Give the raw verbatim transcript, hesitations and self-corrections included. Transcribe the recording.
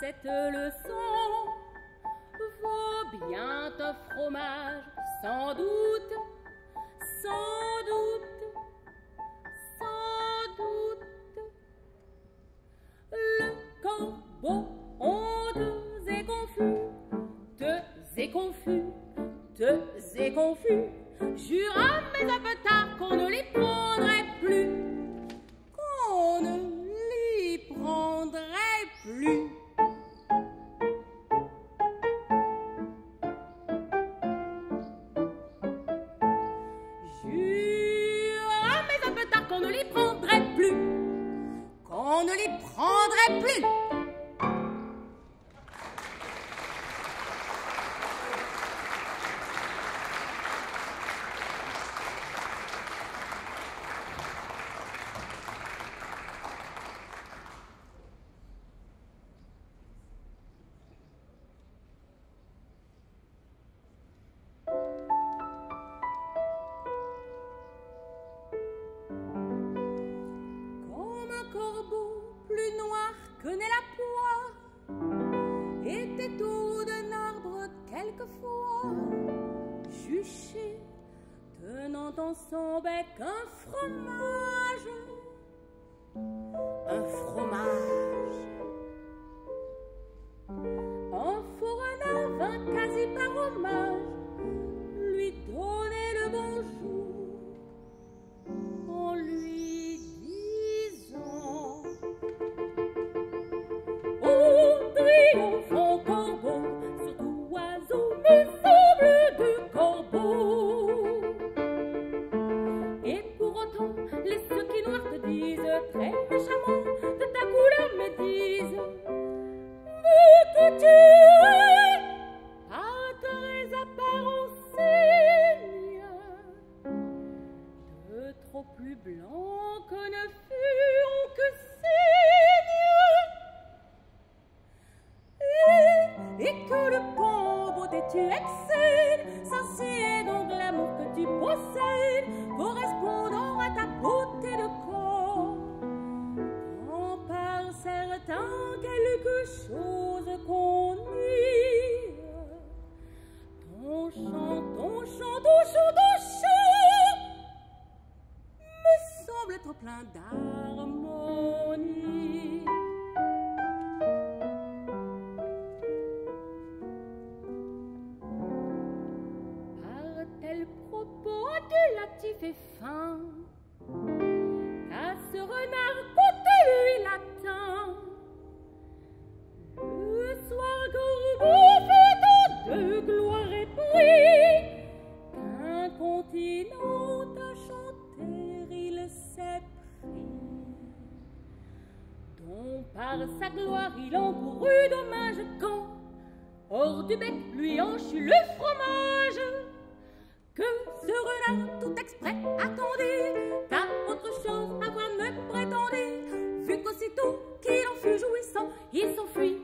Cette leçon vaut bien un fromage, sans doute, sans doute, sans doute. Le corbeau honteux et confus, deux et confus, deux et confus, jura mais un peu tard qu'on ne les prendrait plus, qu'on ne les prendrait plus. Qu'on ne les prendrait plus, qu'on ne les prendrait plus. Connaît la poix, était au d'un arbre quelquefois, juché, tenant dans son bec un fromage, un fromage. En fourronnant vint quasi par hommage, lui donner le bonjour. On lui plus blanc que ne furent que signes, et, et que le pauvre dès tu excèdes, s'assied donc l'amour que tu possèdes, correspondant à ta beauté de corps, tant par certain quelque chose qu'on nie, ton chant, ton chant, ton chant, ton chant, être plein d'harmonie. Par tel propos adulatif et fin, à ce renard côté lui latin, le soir corbeau fait en deux gloire et prix, qu'un continent t'a chanté. Dont par sa gloire il encourut dommage quand, hors du bec, lui enchut le fromage. Que ce renard tout exprès attendait, car autre chose à voir ne prétendait, vu qu'aussitôt qu'il en fut jouissant, il s'enfuit.